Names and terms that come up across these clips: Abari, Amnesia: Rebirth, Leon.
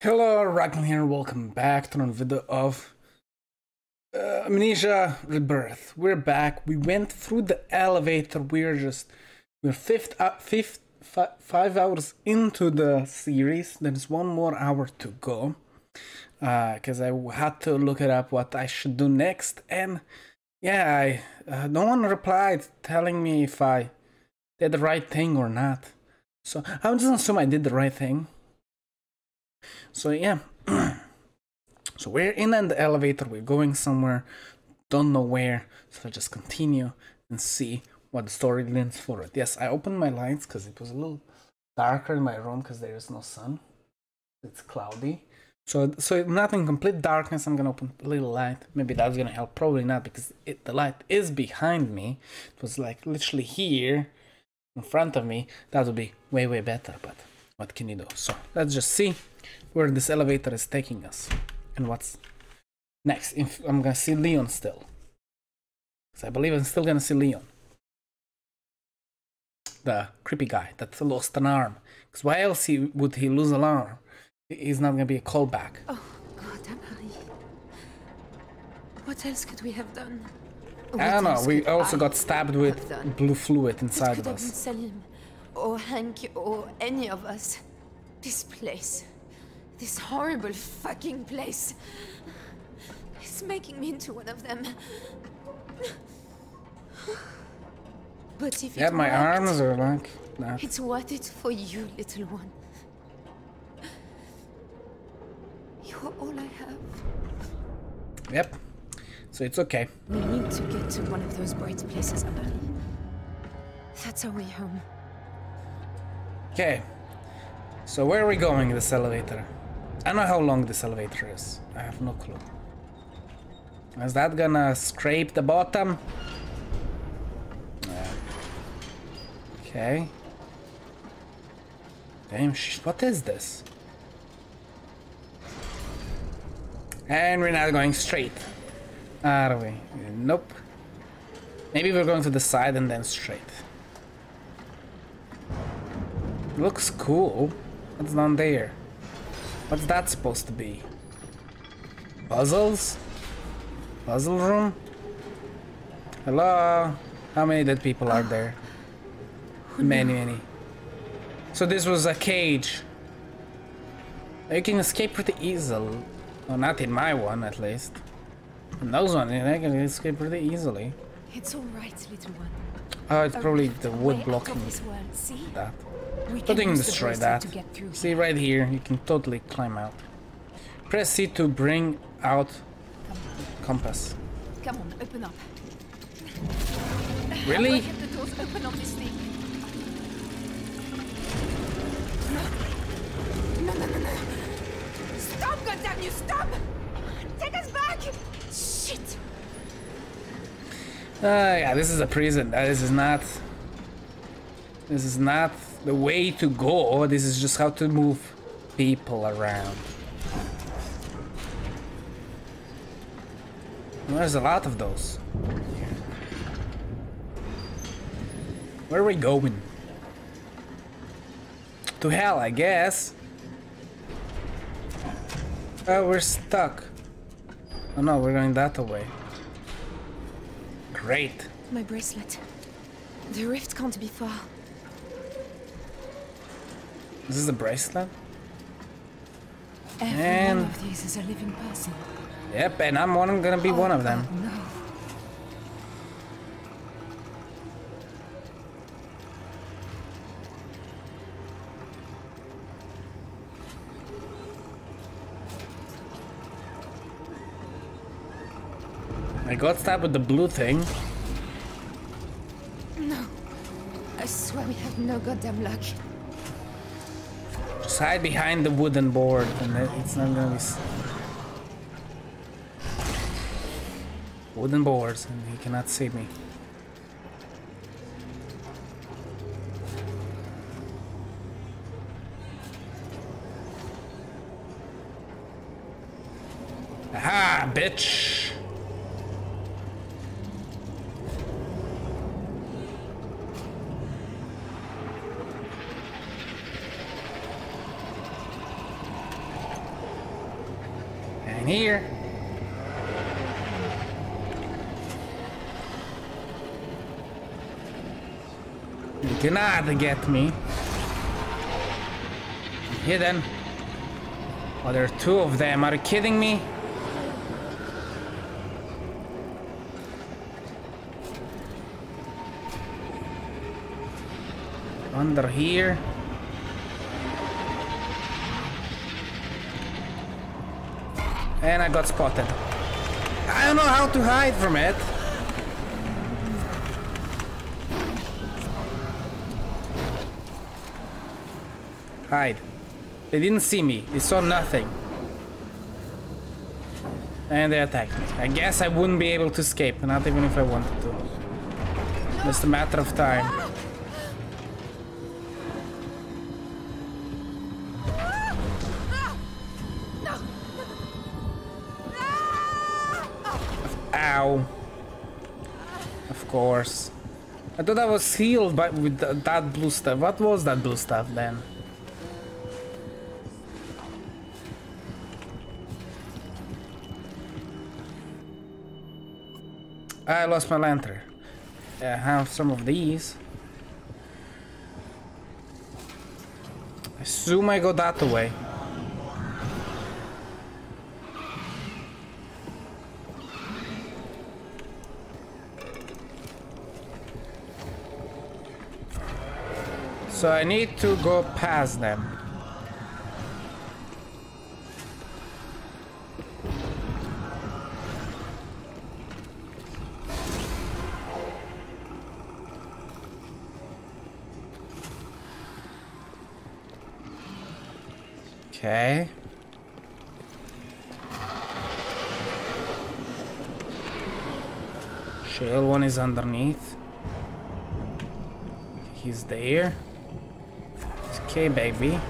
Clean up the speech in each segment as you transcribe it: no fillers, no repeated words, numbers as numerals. Hello, Raglan here, welcome back to another video of Amnesia Rebirth. We're back, we went through the elevator, we're 5 hours into the series. There's one more hour to go, because I had to look it up what I should do next. And yeah, no one replied telling me if I did the right thing or not. So I just assume I did the right thing. So yeah, so we're in an elevator, we're going somewhere, don't know where, so I'll just continue and see what the story lends for it. Yes, I opened my lights because it was a little darker in my room because there is no sun, it's cloudy. So not in complete darkness, I'm gonna open a little light, maybe that's gonna help, probably not because the light is behind me, it was like literally here in front of me, that would be way, way better, but what can you do? So let's just see where this elevator is taking us and what's next. If I'm gonna see Leon still, because I believe I'm still gonna see Leon, the creepy guy that lost an arm. Because why else would he lose an arm? He's not gonna be a callback. Oh God, Abari! What else could we have done? I don't know. We also got stabbed with blue fluid inside of us. Or Hank, or any of us. This place, this horrible fucking place, it's making me into one of them. But if yeah, my arms are like that. It's worth it for you, little one. You're all I have. Yep. So it's okay. We need to get to one of those bright places, Abari. That's our way home. Okay, so where are we going in this elevator? I don't know how long this elevator is. I have no clue. Is that gonna scrape the bottom? Okay. Damn, what is this? And we're not going straight, are we? Nope. Maybe we're going to the side and then straight. Looks cool. What's down there? What's that supposed to be? Puzzles? Puzzle room? Hello? How many dead people are there? Many, many. So this was a cage. You can escape pretty easily. Well, not in my one, at least. In those ones, I can escape pretty easily. It's alright, little one. Oh, it's probably the wood blocking that. We can destroy that. See, right here, you can totally climb out. Press C to bring out compass. Come on, open up. Really? Get the doors open on this thing. No, no, no, no. Stop, goddamn you, stop! Take us back! Shit! Yeah, this is a prison. This is not the way to go. This is just how to move people around. There's a lot of those. Where are we going? To hell, I guess. Oh, we're stuck. Oh no, we're going that way. Great. My bracelet. The rift can't be far. This is a bracelet. Every and one of these is a living person. Yep, and I'm gonna be one of them. No. I got stabbed with the blue thing. No, I swear we have no goddamn luck. Just hide behind the wooden board and it's not gonna be... Wooden boards and he cannot see me. Aha, bitch! here. You cannot get me. I'm hidden. Oh, there are two of them. Are you kidding me? Under here. And I got spotted. I don't know how to hide from it. Hide. They didn't see me. They saw nothing. And they attacked me. I guess I wouldn't be able to escape. Not even if I wanted to. Just a matter of time. Of course. I thought I was healed by with that blue stuff. What was that blue stuff then? I lost my lantern. I have some of these. I assume I go that way. So I need to go past them. Okay. Shale one is underneath. He's there. Okay, baby.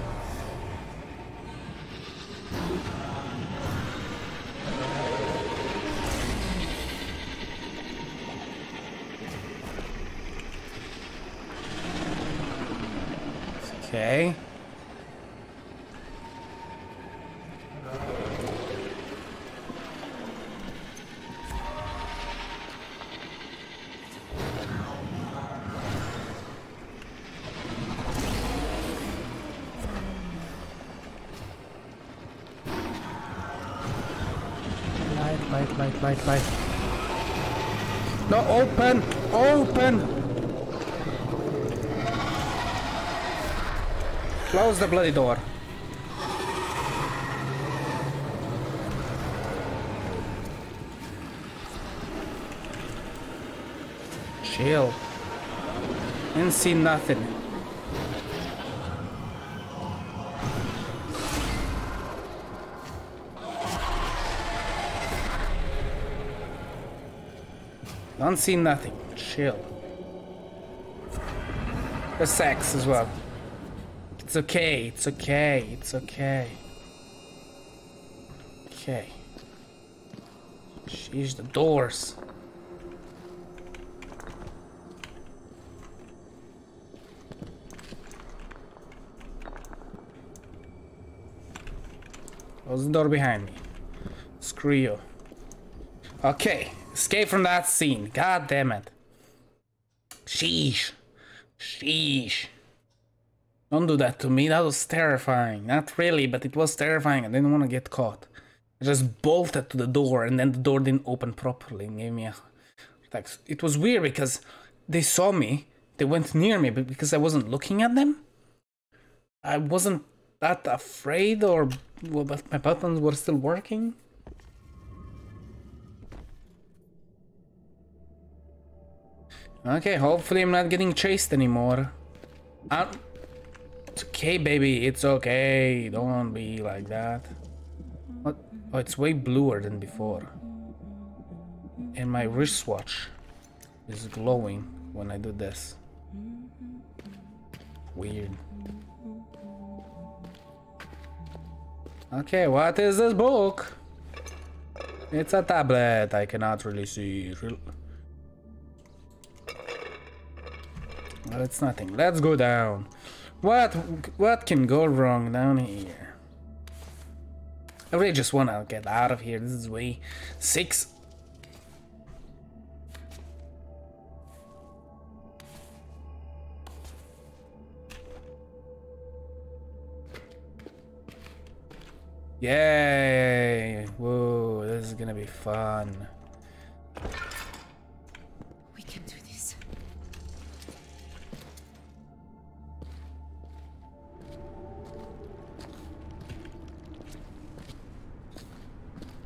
Okay. Light. No, open. Close the bloody door. Chill. Didn't see nothing. Don't see nothing. Chill. There's sex as well. It's okay. It's okay. It's okay. Okay. Sheesh, the doors. Close the door behind me. Screw you. Okay. Escape from that scene. God damn it. Sheesh. Don't do that to me. That was terrifying. Not really, but it was terrifying. I didn't want to get caught. I just bolted to the door, and then the door didn't open properly and gave me a text. It was weird because they saw me. They went near me, but because I wasn't looking at them, I wasn't that afraid, or but my buttons were still working. Okay, hopefully I'm not getting chased anymore. It's okay, baby. It's okay. Don't be like that. What? Oh, it's way bluer than before. And my wristwatch is glowing when I do this. Weird. Okay, what is this book? It's a tablet. I cannot really see. Well, it's nothing. Let's go down. What can go wrong down here? I really just want to get out of here. This is way 6. Yay! Whoa, this is gonna be fun. We can do this.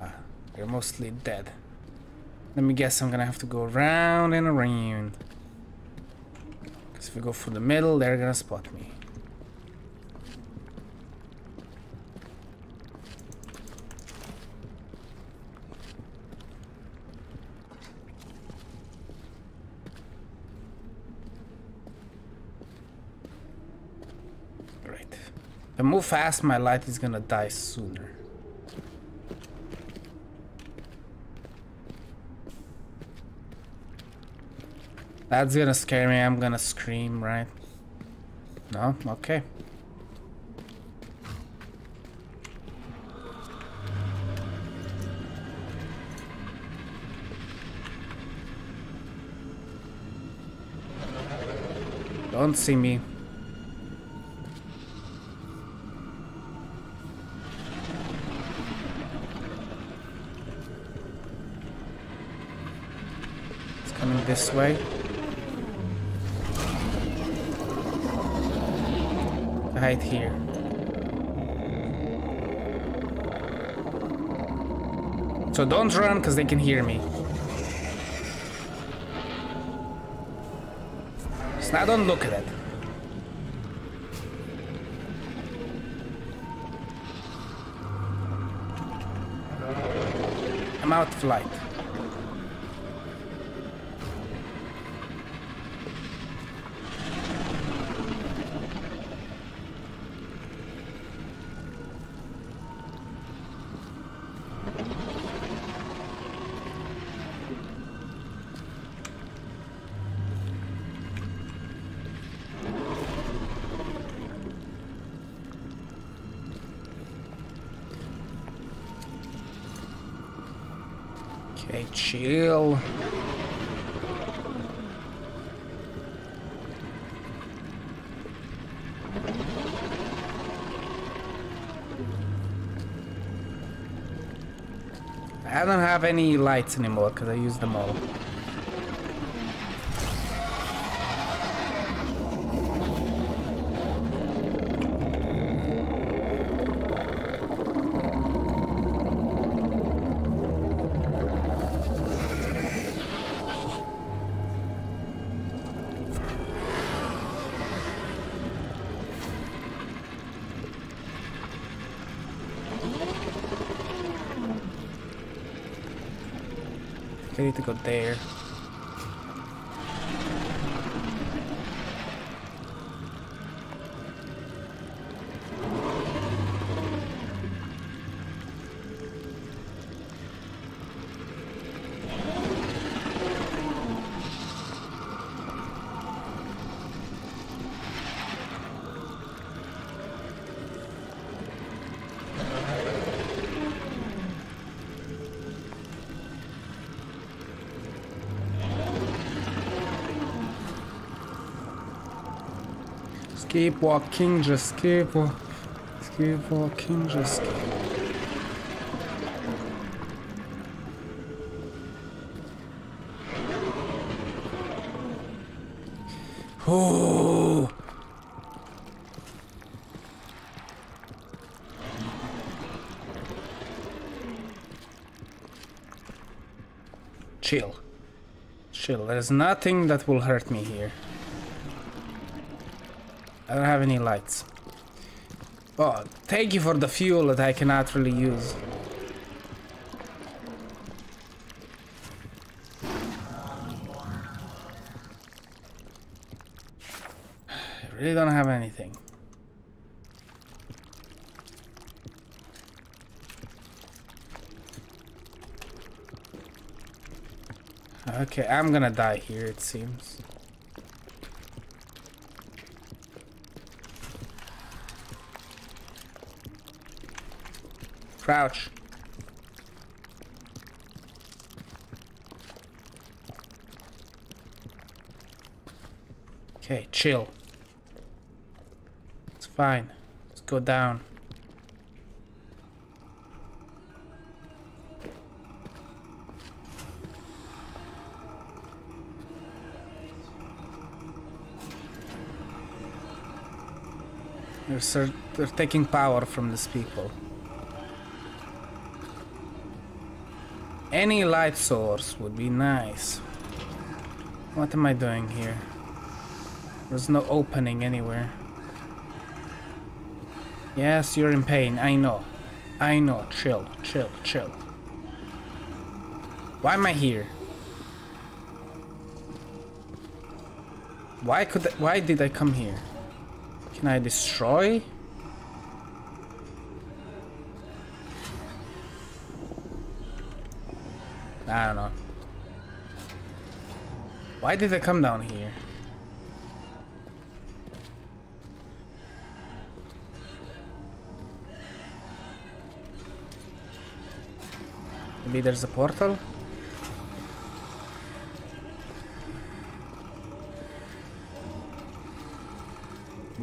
Ah, they're mostly dead. Let me guess, I'm gonna have to go around and around. Because if we go through the middle, they're gonna spot me. If I move fast, my light is gonna die sooner. That's gonna scare me. I'm gonna scream, right? No? Okay. Don't see me. This way. Hide here. So don't run because they can hear me. So now don't look at it. I'm out of light. Hey, chill. I don't have any lights anymore because I used them all. I need to go there. Keep walking, just keep walking, just keep walking. Oh. Chill. Chill, there's nothing that will hurt me here. I don't have any lights. Oh, thank you for the fuel that I cannot really use. I really don't have anything. Okay, I'm gonna die here, it seems. crouch. Okay, chill. It's fine. Let's go down. They're taking power from these people. Any light source would be nice. What am I doing here? There's no opening anywhere. Yes, you're in pain. I know. I know. Chill, chill, chill. Why am I here? Why did I come here? Can I destroy? I don't know. Why did I come down here? Maybe there's a portal?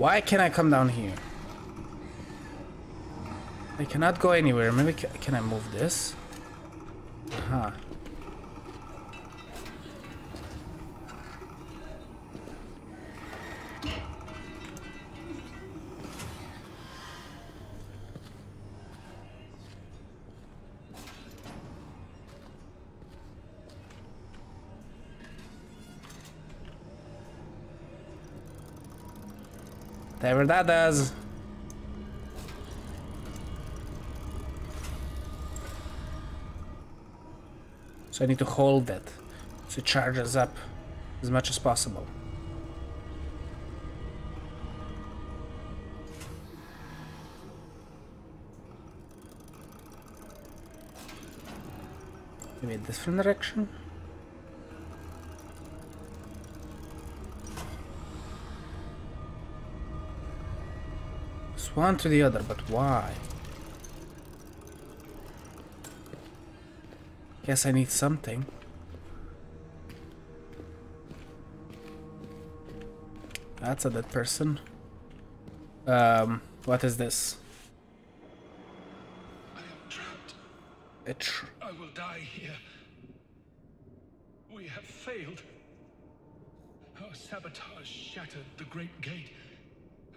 Why can't I come down here? I cannot go anywhere. Maybe can I move this? Huh. Whatever that does. So I need to hold that to charge us up as much as possible. Maybe a different direction. One to the other, but why? Guess I need something. That's a dead person. What is this? I am trapped. I will die here. We have failed. Our sabotage shattered the Great Gate,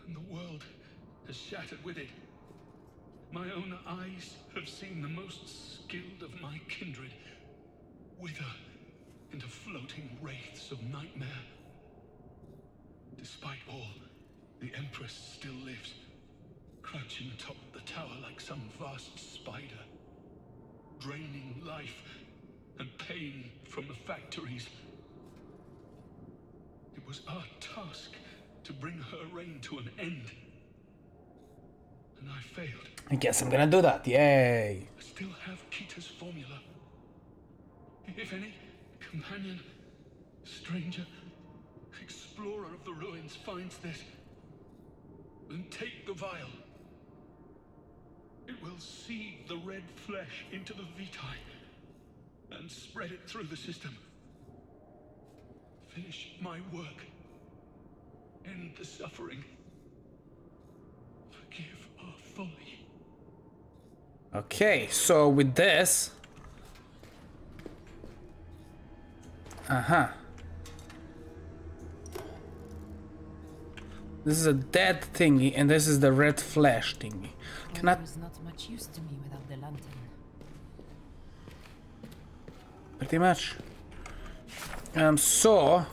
and the world has shattered with it. My own eyes have seen the most skilled of my kindred wither into floating wraiths of nightmare. Despite all, the Empress still lives, crouching atop the tower like some vast spider, draining life and pain from the factories. It was our task to bring her reign to an end. And I failed. I guess I'm gonna do that. Yay! I still have Kita's formula. If any companion, stranger, explorer of the ruins finds this, then take the vial. It will seed the red flesh into the Vitae and spread it through the system. Finish my work. End the suffering. Forgive. Okay, so with this, this is a dead thingy, and this is the red flash thingy. Cannot. There's not much use to me without the lantern. Pretty much. So.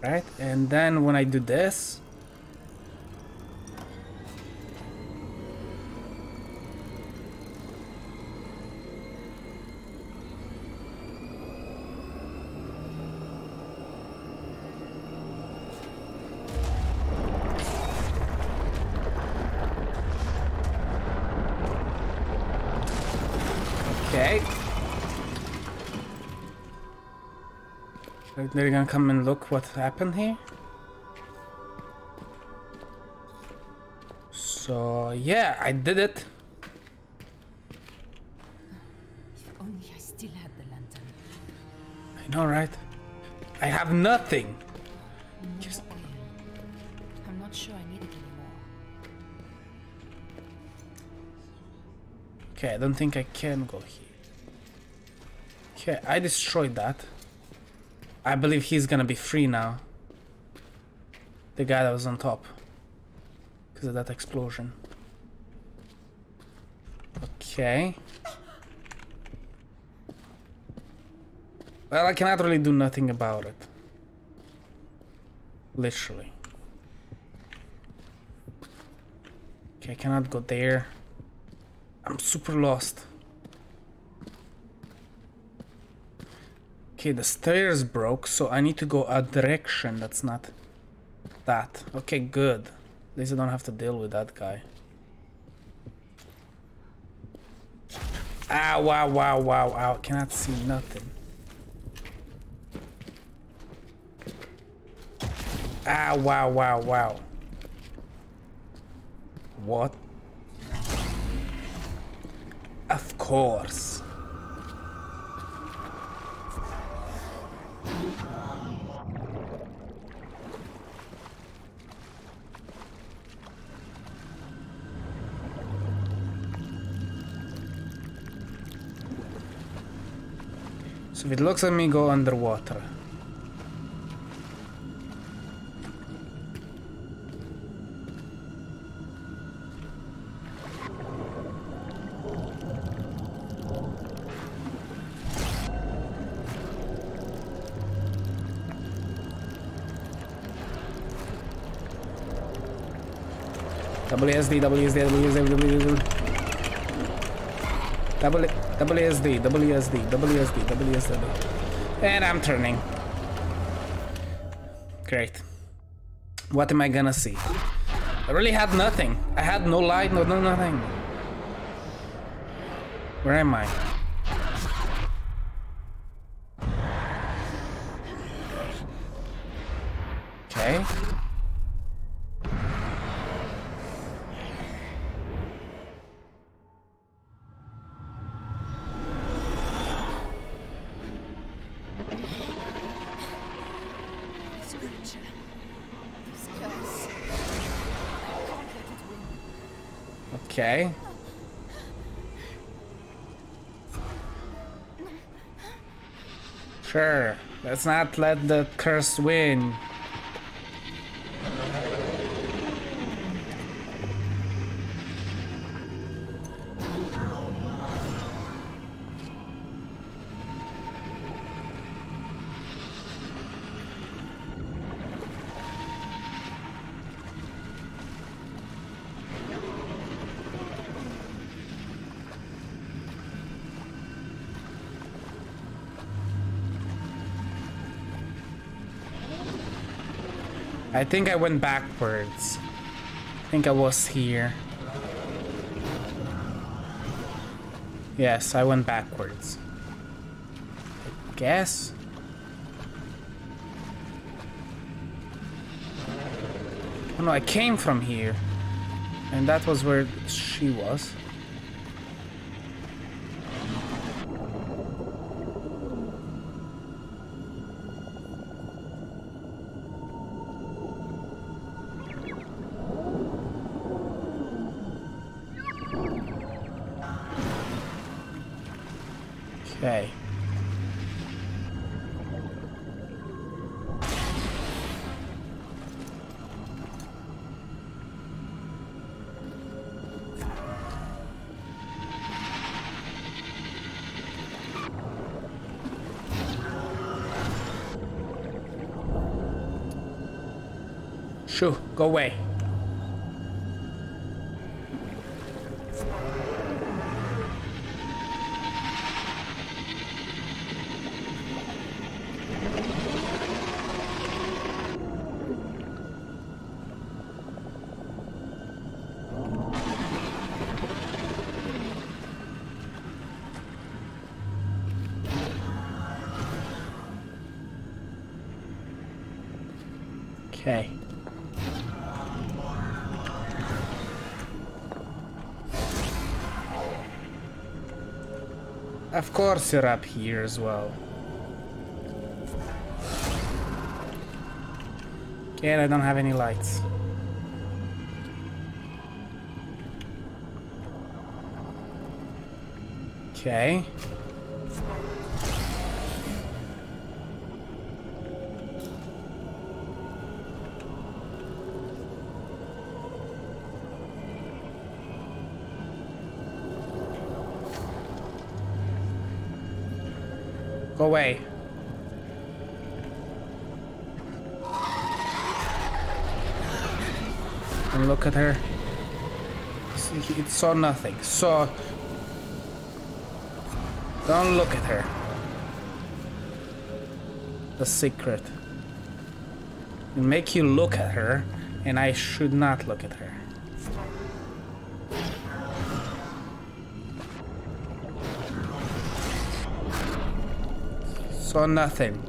Right, and then when I do this, okay, They're gonna come and look what happened here. So yeah, I did it. If only I still had the lantern. I know, right? I have nothing. No, just... I'm not sure I need it anymore. Okay, I don't think I can go here. Okay, I destroyed that. I believe he's gonna be free now. The guy that was on top. Because of that explosion. Okay. Well, I cannot really do nothing about it. Literally. Okay, I cannot go there. I'm super lost. Okay, the stairs broke, so I need to go a direction that's not that. Okay, good. At least I don't have to deal with that guy. Ow, wow, wow, wow, ow. Cannot see nothing. Ow, wow, wow, wow. What? Of course. So if it looks at me, go underwater. WSD, WSD, WSD, WSD, WSD, WSD, WSD, WSD, and I'm turning. Great. What am I gonna see? I really had nothing. I had no light, no nothing. Where am I? Okay. Okay. Sure. Let's not let the curse win. I think I went backwards. I think I was here. Yes, I went backwards. I guess. Oh no, I came from here. And that was where she was. Okay. Shoo, go away. Okay. Of course you're up here as well. Okay, I don't have any lights. Okay. Go away. And look at her. It saw nothing. Saw. Don't look at her. The secret. It'll make you look at her, and I should not look at her. Saw nothing.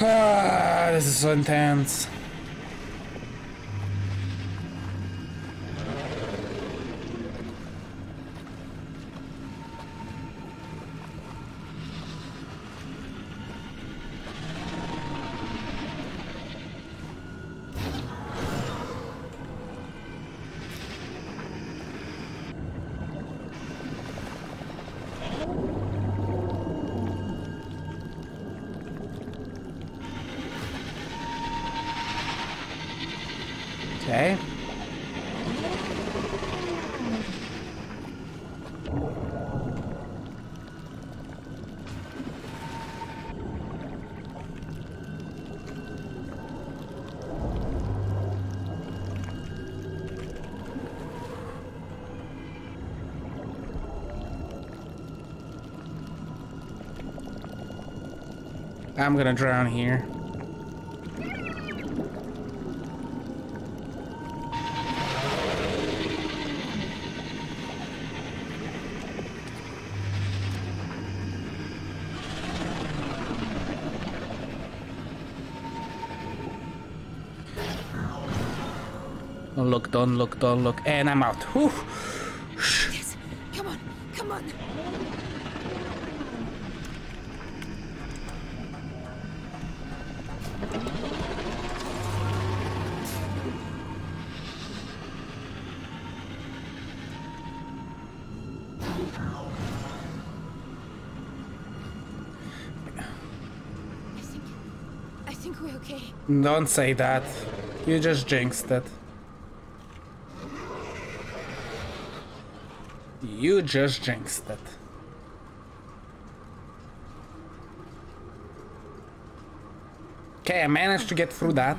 Ah, this is so intense. Okay. I'm gonna drown here. Look, don't look, don't look, and I'm out. Whew. Yes, come on, come on. I think we're okay. Don't say that. You just jinxed it. You just jinxed it. Okay, I managed to get through that.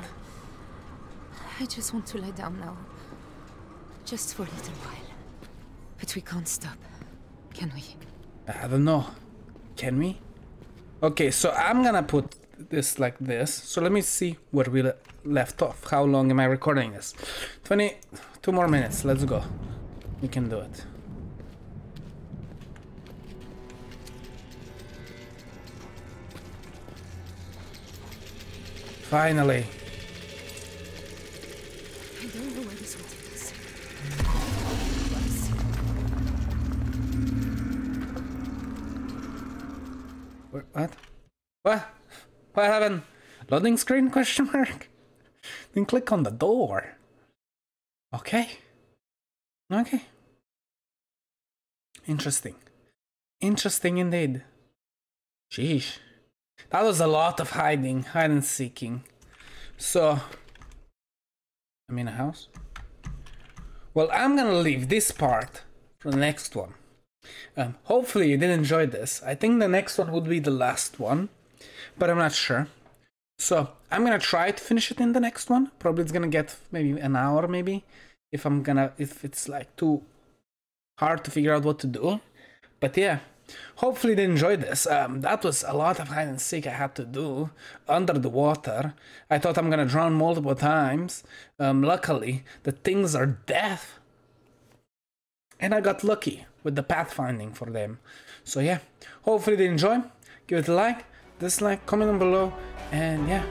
I just want to lie down now. Just for a little while. But we can't stop, can we? I don't know. Can we? Okay, so I'm gonna put this like this. So let me see where we left off. How long am I recording this? 22 more minutes. Let's go. We can do it. Finally. I don't know where this will take us. What? What? What happened? Loading screen? Question mark? Then click on the door. Okay. Okay. Interesting. Interesting indeed. Sheesh. That was a lot of hide and seeking. So, I'm in a house. Well, I'm gonna leave this part for the next one. Hopefully you did enjoy this. I think the next one would be the last one, but I'm not sure. So, I'm gonna try to finish it in the next one. Probably it's gonna get maybe an hour, maybe. If it's like too hard to figure out what to do. But yeah. Hopefully they enjoyed this. That was a lot of hide and seek I had to do under the water. I thought I'm gonna drown multiple times. Luckily, the things are deaf. and I got lucky with the pathfinding for them. So yeah, hopefully they enjoy. Give it a like, dislike, comment down below, and yeah,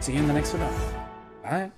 see you in the next video. Bye.